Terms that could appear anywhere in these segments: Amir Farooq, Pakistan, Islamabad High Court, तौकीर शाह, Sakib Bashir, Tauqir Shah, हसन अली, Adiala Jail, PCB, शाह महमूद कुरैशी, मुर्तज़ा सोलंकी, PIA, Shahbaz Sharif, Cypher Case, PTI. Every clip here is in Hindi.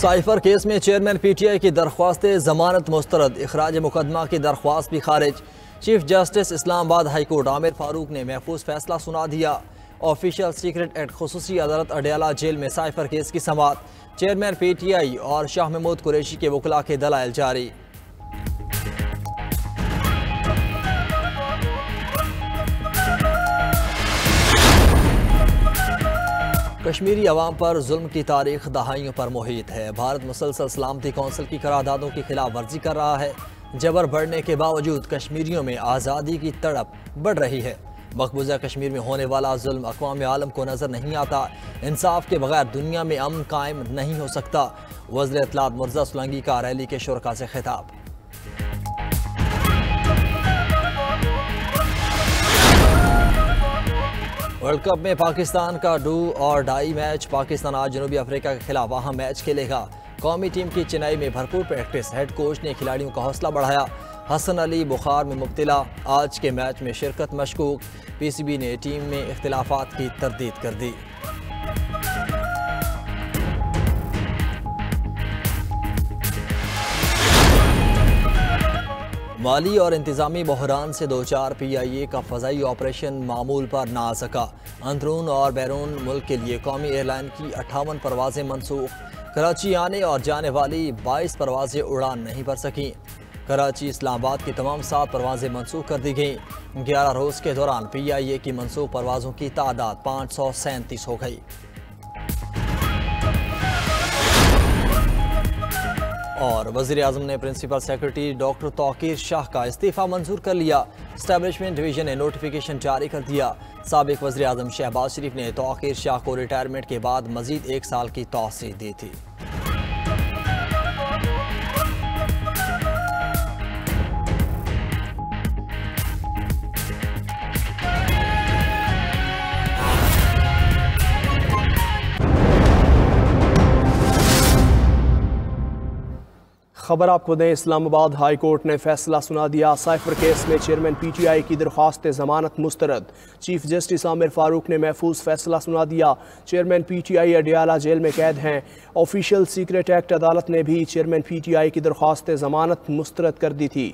साइफर केस में चेयरमैन PTI की दरख्वास्त जमानत मुस्तरद, इखराज मुकदमा की दरख्वास्त भी खारिज। Chief justice Islamabad high court Aamir Farooq ने महफूज फैसला सुना दिया। ऑफिशियल सीक्रेट एक्ट खुसूसी अदालत अडियाला जेल में साइफर केस की समाअत, चेयरमैन PTI और शाह महमूद कुरैशी के वकला के दलाइल जारी। कश्मीरी अवाम पर जुल्म की तारीख दहाइयों पर मुहित है। भारत मुसलसल सलामती कौंसिल की करारदादों की खिलाफ वर्जी कर रहा है। जबर बढ़ने के बावजूद कश्मीरियों में आज़ादी की तड़प बढ़ रही है। मकबूजा कश्मीर में होने वाला जुल्म अक़वाम आलम को नज़र नहीं आता। इंसाफ के बगैर दुनिया में अमन कायम नहीं हो सकता। वज़ीर इत्तलाआत मुर्तज़ा सोलंकी का रैली के शुरका से खिताब। वर्ल्ड कप में पाकिस्तान का डू और डाई मैच। पाकिस्तान आज जनूबी अफ्रीका के खिलाफ अहम मैच खेलेगा। कौमी टीम की चेन्नई में भरपूर प्रैक्टिस, हेड कोच ने खिलाड़ियों का हौसला बढ़ाया। हसन अली बुखार में मुब्तला, आज के मैच में शिरकत मशकूक। PCB ने टीम में इख्तिलाफात की तरदीद कर दी। माली और इंतज़ामी बहरान से दो चार PIA का फ़ज़ाई ऑपरेशन मामूल पर ना आ सका। अंदरून और बैरून मुल्क के लिए कौमी एयरलाइन की 58 परवाज़ें मनसूख। कराची आने और जाने वाली 22 परवाज़ें उड़ान नहीं भर सकीं। कराची इस्लामाबाद की तमाम 7 परवाज़ें मनसूख कर दी गईं। 11 रोज़ के दौरान PIA की मनसूख परवाज़ों की तादाद 537 हो गई। और वज़ीर आज़म ने principal secretary doctor तौकीर शाह का इस्तीफ़ा मंजूर कर लिया। स्टैब्लिशमेंट डिवीज़न ने नोटिफिकेशन जारी कर दिया। साबिक़ वज़ीर आज़म शहबाज शरीफ ने तौकीर शाह को रिटायरमेंट के बाद मज़ीद 1 साल की तौसीह दी थी। खबर आपको दें, इस्लामाबाद हाई कोर्ट ने फैसला सुना दिया। साइफर केस में चेयरमैन PTI की दरख्वास्त जमानत मुस्तरद। चीफ जस्टिस आमिर फारूक ने महफूज फैसला सुना दिया। चेयरमैन PTI अडियाला जेल में कैद हैं। ऑफिशियल सीक्रेट एक्ट अदालत ने भी चेयरमैन PTI की दरख्वास्त जमानत मुस्तरद कर दी थी।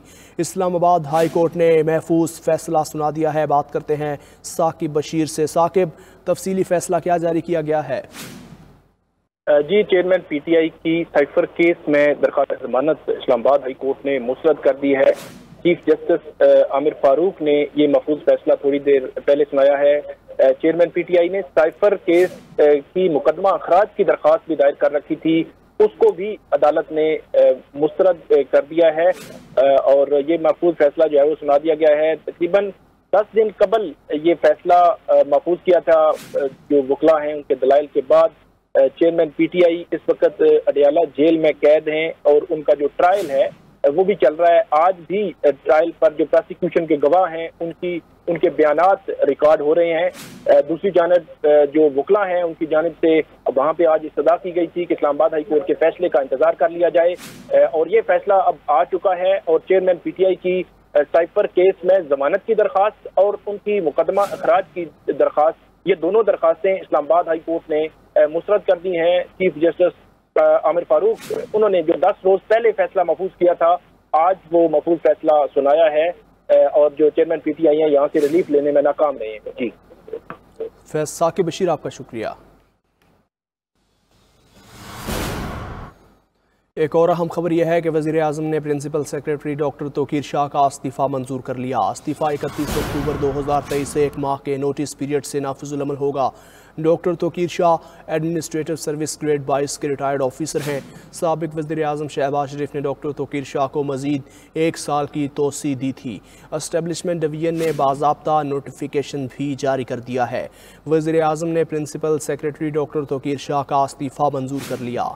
इस्लामाबाद हाई कोर्ट ने महफूज फैसला सुना दिया है। बात करते हैं साकिब बशीर से। साकिब, तफसीली फैसला क्या जारी किया गया है? जी, चेयरमैन PTI की साइफर केस में दरख्वास्त जमानत इस्लामाबाद हाई कोर्ट ने मुस्तरद कर दी है। चीफ जस्टिस आमिर फारूक ने ये महफूज फैसला थोड़ी देर पहले सुनाया है। चेयरमैन PTI ने साइफर केस की मुकदमा अखराज की दरख्वास्त भी दायर कर रखी थी, उसको भी अदालत ने मुस्तरद कर दिया है। और ये महफूज फैसला जो है वो सुना दिया गया है। तकरीबन 10 दिन कबल ये फैसला महफूज किया था। जो वकला हैं उनके दलाइल के बाद चेयरमैन PTI इस वक्त अडियाला जेल में कैद हैं और उनका जो ट्रायल है वो भी चल रहा है। आज भी ट्रायल पर जो प्रोसिक्यूशन के गवाह हैं उनके बयानात रिकॉर्ड हो रहे हैं। दूसरी जानब जो वकला हैं उनकी जानब से वहाँ पे आज इस्तदा की गई थी कि इस्लामाबाद हाई कोर्ट के फैसले का इंतजार कर लिया जाए, और ये फैसला अब आ चुका है। और चेयरमैन PTI की साइफर केस में जमानत की दरख्वास्त और उनकी मुकदमा अखराज की दरख्वास्त, ये दोनों दरखास्तें इस्लामाबाद हाई कोर्ट ने मुस्तरद कर दी हैं। चीफ जस्टिस आमिर फारूक, उन्होंने जो 10 रोज पहले फैसला महफूज किया था, आज वो महफूज फैसला सुनाया है। और जो चेयरमैन PTI हैं यहाँ से रिलीफ लेने में नाकाम रहे हैं। जी साकिब बशीर, आपका शुक्रिया। एक और अहम खबर यह है कि वज़ीर आज़म ने principal secretary doctor तौकीर शाह का इस्तीफ़ा मंजूर कर लिया। इस्तीफ़ा 31 अक्टूबर 2023 से 1 माह के नोटिस पीरियड से नाफिजुलअमल होगा। Doctor तौकीर शाह administrative service grade 22 के रिटायर्ड ऑफिसर हैं। साबिक़ वज़ीर आज़म शहबाज शरीफ ने डॉक्टर तौकीर शाह को मज़ीद 1 साल की तोसी दी थी। एस्टेब्लिशमेंट डिवीज़न ने बाज़ाब्ता नोटिफिकेशन भी जारी कर दिया है। वज़ीर आज़म ने principal secretary doctor तौकीर शाह का इस्तीफ़ा मंजूर कर लिया।